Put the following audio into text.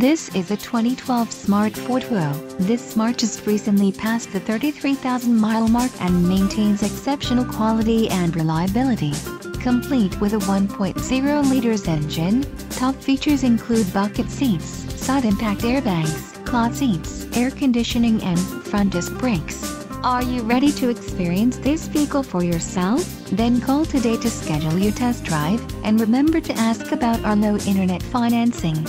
This is a 2012 Smart Fortwo. This Smart just recently passed the 33,000 mile mark and maintains exceptional quality and reliability. Complete with a 1.0-liter engine, top features include bucket seats, side impact airbags, cloth seats, air conditioning and front disc brakes. Are you ready to experience this vehicle for yourself? Then call today to schedule your test drive, and remember to ask about our low internet financing.